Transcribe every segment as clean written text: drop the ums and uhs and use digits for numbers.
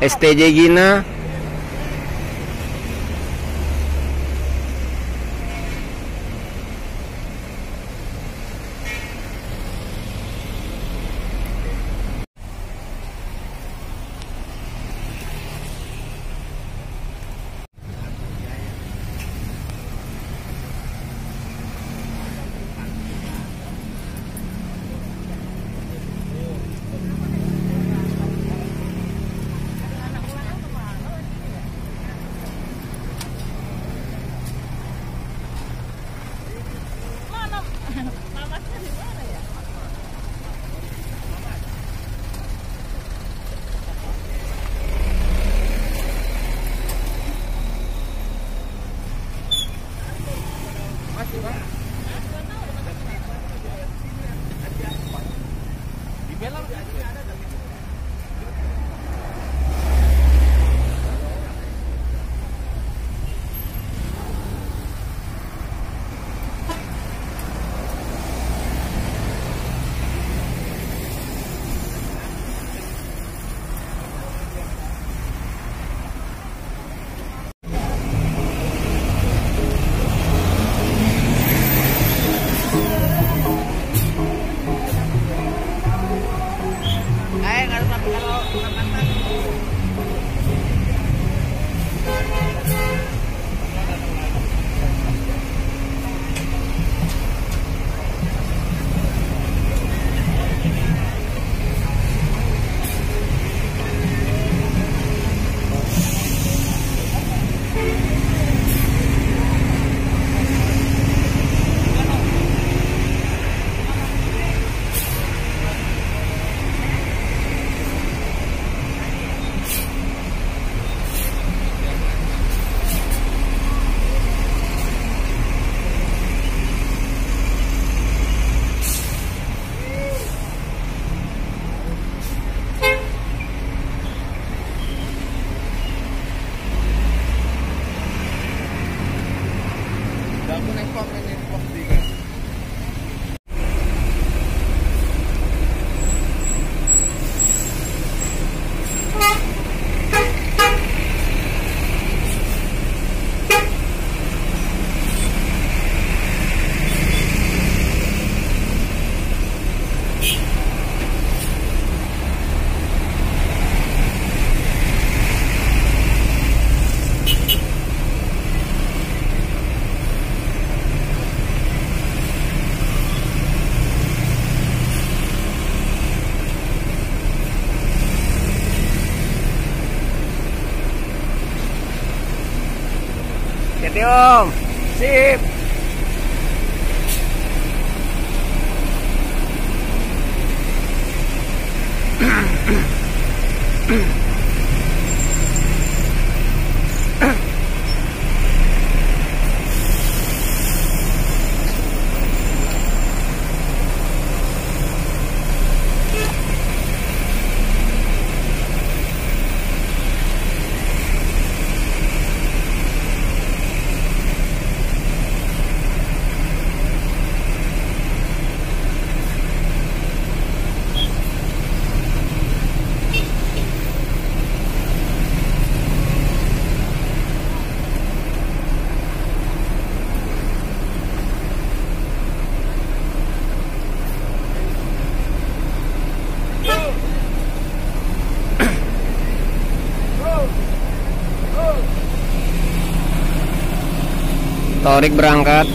STJ Gina. Om, sip. Torik berangkat.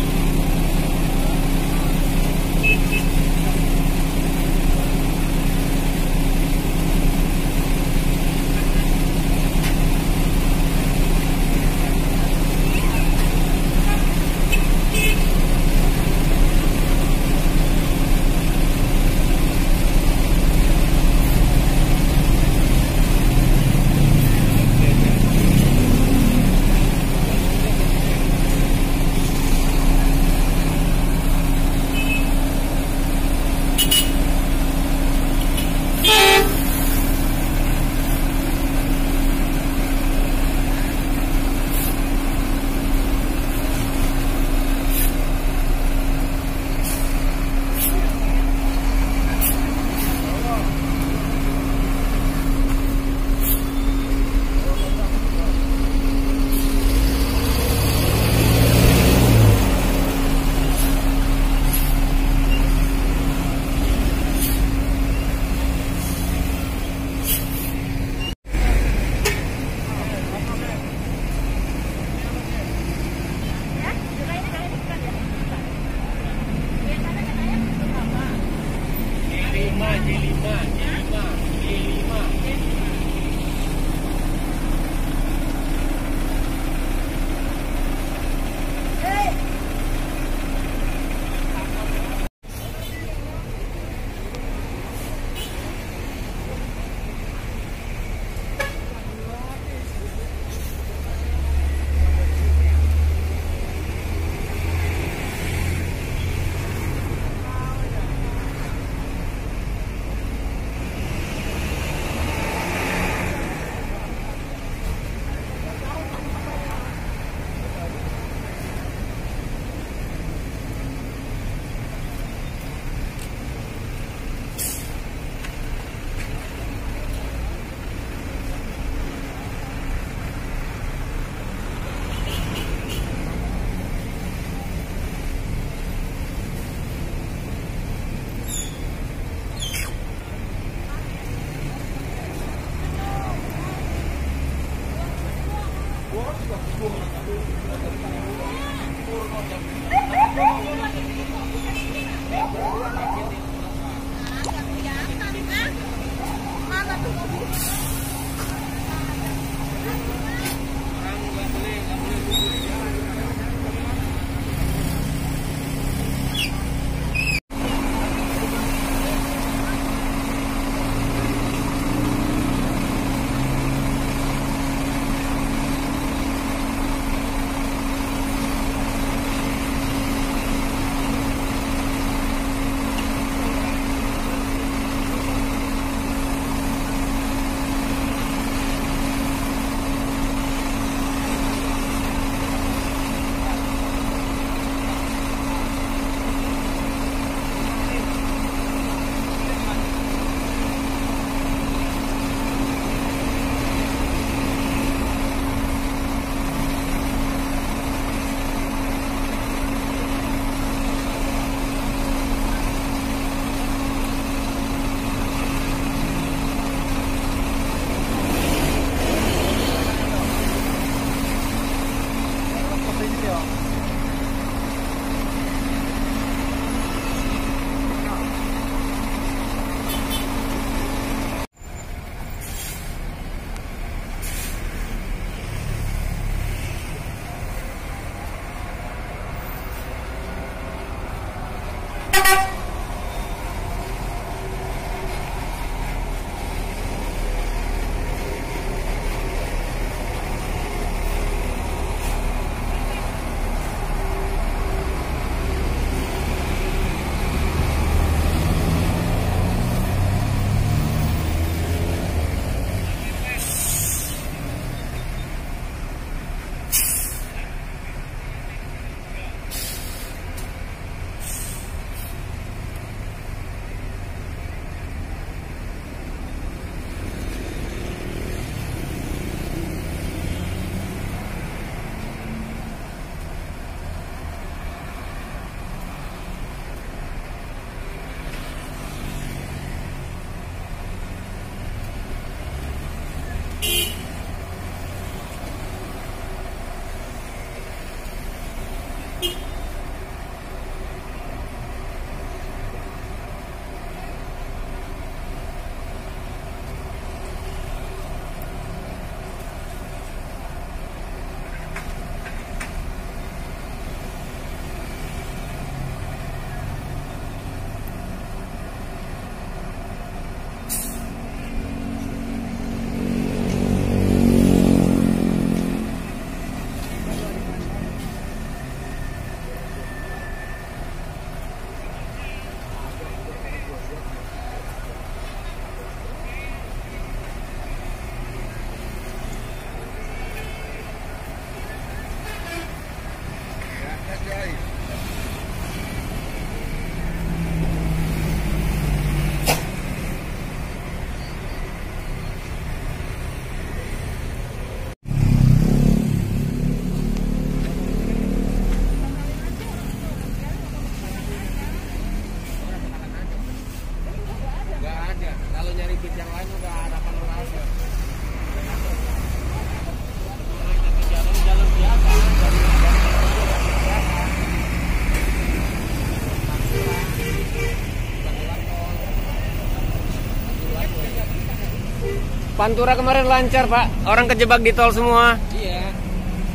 Pantura kemarin lancar, Pak. Orang kejebak di tol semua. Iya.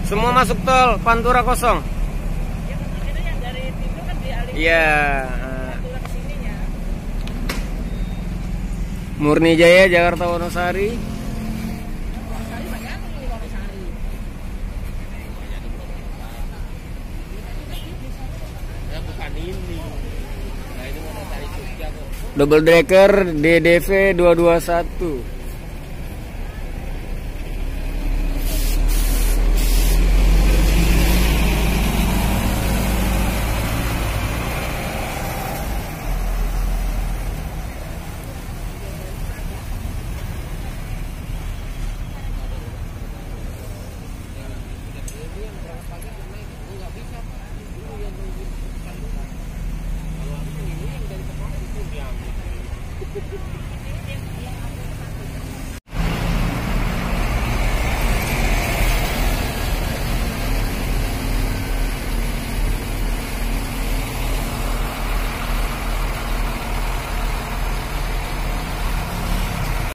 Semua masuk tol, Pantura kosong. Ya, itu yang dari timur kan dialihkan. Iya. Pantura ke sininya. Murni Jaya Jakarta Wonosari. Wonosari bagaimanapun di Wonosari. Ya bukan ini. Nah, ini Wonosari Jogja kok. Double Decker DDV 221. Thank you.